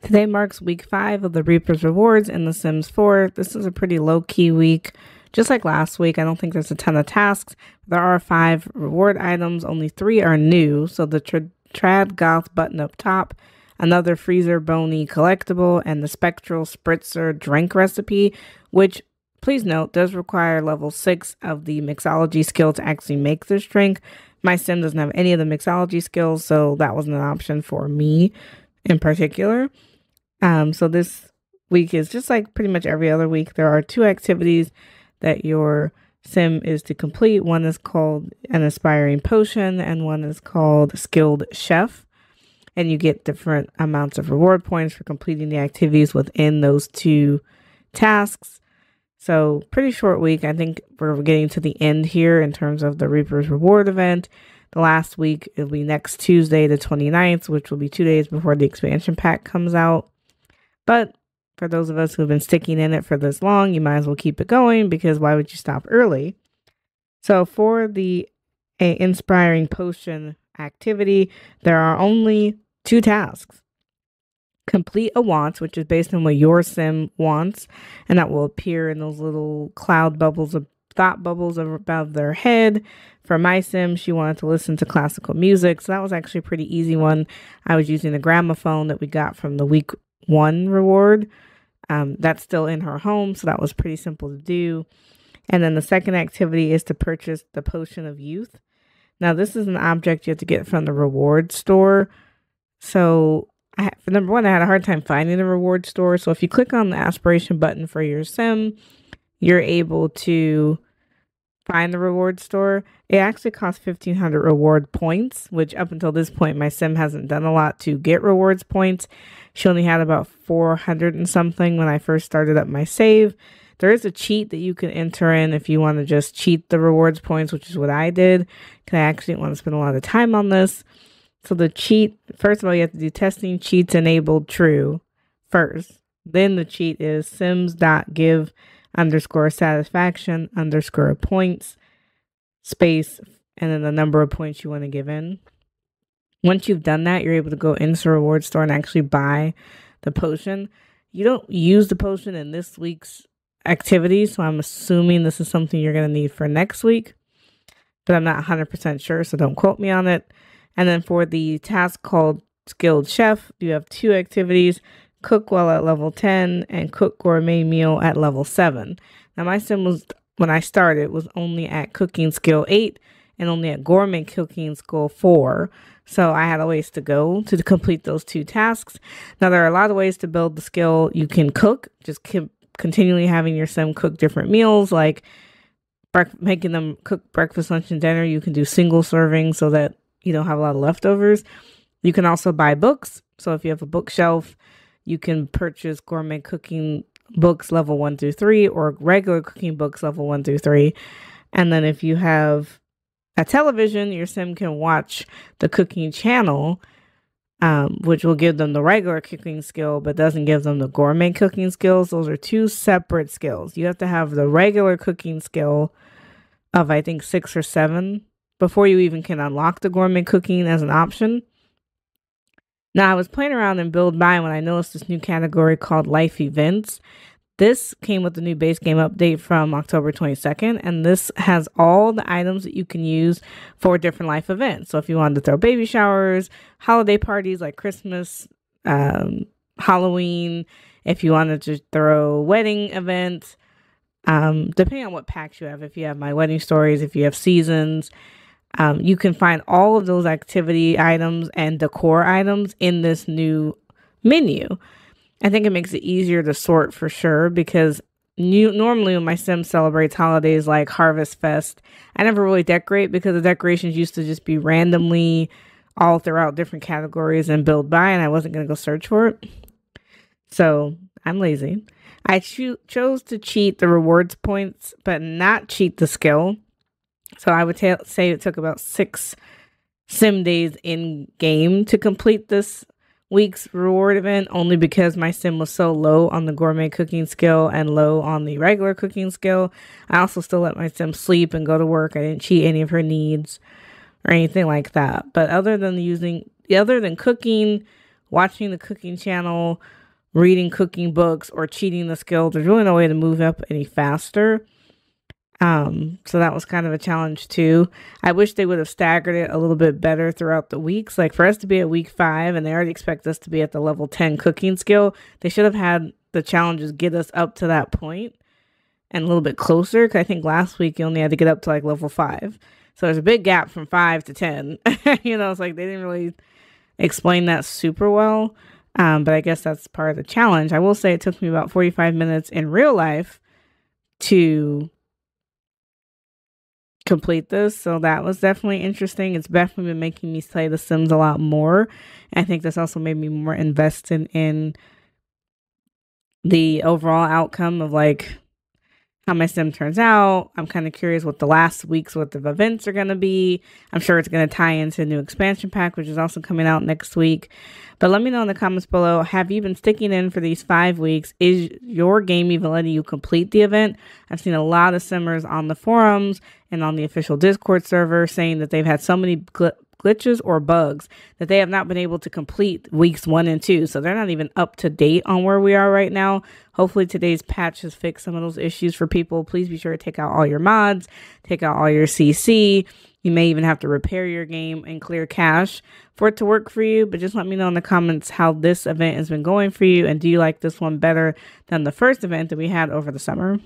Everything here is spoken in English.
Today marks week 5 of the Reaper's Rewards in The Sims 4. This is a pretty low-key week. Just like last week, I don't think there's a ton of tasks. There are 5 reward items. Only 3 are new. So the Trad Goth Button Up Top, another Freezer Bony Collectible, and the Spectral Spritzer drink recipe, which, please note, does require level 6 of the Mixology skill to actually make this drink. My sim doesn't have any of the Mixology skills, so that wasn't an option for me in particular. So this week is just like pretty much every other week. There are 2 activities that your sim is to complete. One is called an Aspiring Potion, and one is called Skilled Chef. And you get different amounts of reward points for completing the activities within those 2 tasks. So pretty short week. I think we're getting to the end here in terms of the Reaper's Reward event. The last week, it'll be next Tuesday, the 29th, which will be 2 days before the expansion pack comes out. But for those of us who have been sticking in it for this long, you might as well keep it going, because why would you stop early? So for the Inspiring Potion activity, there are only 2 tasks. Complete a want, which is based on what your sim wants, and that will appear in those little cloud bubbles of thought bubbles above their head. For my sim, she wanted to listen to classical music, so that was actually a pretty easy one. I was using the gramophone that we got from the week 1 reward. That's still in her home, so that was pretty simple to do. And then the second activity is to purchase the Potion of Youth. Now, this is an object you have to get from the reward store. So for number 1, I had a hard time finding the reward store. So if you click on the aspiration button for your sim, you're able to find the reward store. It actually costs 1,500 reward points, which up until this point, my sim hasn't done a lot to get rewards points. She only had about 400 and something when I first started up my save. There is a cheat that you can enter in if you want to just cheat the rewards points, which is what I did, because I actually didn't want to spend a lot of time on this. So the cheat, first of all, you have to do testing cheats enabled true first. Then the cheat is sims.give_satisfaction_points, and then the number of points you want to give in. Once you've done that, you're able to go into the reward store and actually buy the potion. You don't use the potion in this week's activity, so I'm assuming this is something you're going to need for next week, but I'm not 100% sure, so don't quote me on it. And then for the task called Skilled Chef, you have 2 activities: cook well at level 10 and cook gourmet meal at level 7. Now my sim was, when I started, was only at cooking skill 8 and only at gourmet cooking skill 4. So I had a ways to go to complete those 2 tasks. Now there are a lot of ways to build the skill. You can cook, just continually having your sim cook different meals, like making them cook breakfast, lunch, and dinner. You can do single serving so that you don't have a lot of leftovers. You can also buy books. So if you have a bookshelf, you can purchase gourmet cooking books level 1 through 3 or regular cooking books level 1 through 3. And then if you have a television, your sim can watch the cooking channel, which will give them the regular cooking skill, but doesn't give them the gourmet cooking skills. Those are 2 separate skills. You have to have the regular cooking skill of, I think, 6 or 7. Before you even can unlock the gourmet cooking as an option. Now, I was playing around in Build By when I noticed this new category called Life Events. This came with the new base game update from October 22nd, and this has all the items that you can use for different life events. So if you wanted to throw baby showers, holiday parties like Christmas, Halloween, if you wanted to throw wedding events, depending on what packs you have, if you have My Wedding Stories, if you have Seasons, you can find all of those activity items and decor items in this new menu. I think it makes it easier to sort for sure, because normally when my sim celebrates holidays like Harvest Fest, I never really decorate, because the decorations used to just be randomly all throughout different categories and Build By, and I wasn't going to go search for it. So I'm lazy. I chose to cheat the rewards points, but not cheat the skill. So I would say it took about 6 sim days in game to complete this week's reward event, only because my sim was so low on the gourmet cooking skill and low on the regular cooking skill. I also still let my sim sleep and go to work. I didn't cheat any of her needs or anything like that. But other than cooking watching the cooking channel, reading cooking books, or cheating the skill. There's really no way to move up any faster. So that was kind of a challenge too. I wish they would have staggered it a little bit better throughout the weeks. Like for us to be at week 5 and they already expect us to be at the level 10 cooking skill, they should have had the challenges get us up to that point and a little bit closer. Cause I think last week you only had to get up to like level 5. So there's a big gap from 5 to 10, you know, it's like they didn't really explain that super well. But I guess that's part of the challenge. I will say it took me about 45 minutes in real life to complete this, so that was definitely interesting. It's definitely been making me play The Sims a lot more. I think this also made me more invested in the overall outcome of like how my sim turns out. I'm kind of curious what the last week's worth of events are going to be. I'm sure it's going to tie into a new expansion pack, which is also coming out next week. But let me know in the comments below, have you been sticking in for these 5 weeks? Is your game even letting you complete the event? I've seen a lot of simmers on the forums and on the official Discord server saying that they've had so many glitches or bugs that they have not been able to complete weeks 1 and 2. So they're not even up to date on where we are right now. Hopefully today's patch has fixed some of those issues for people. Please be sure to take out all your mods, take out all your CC. You may even have to repair your game and clear cache for it to work for you. But just let me know in the comments how this event has been going for you. And do you like this one better than the first event that we had over the summer?